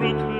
Look.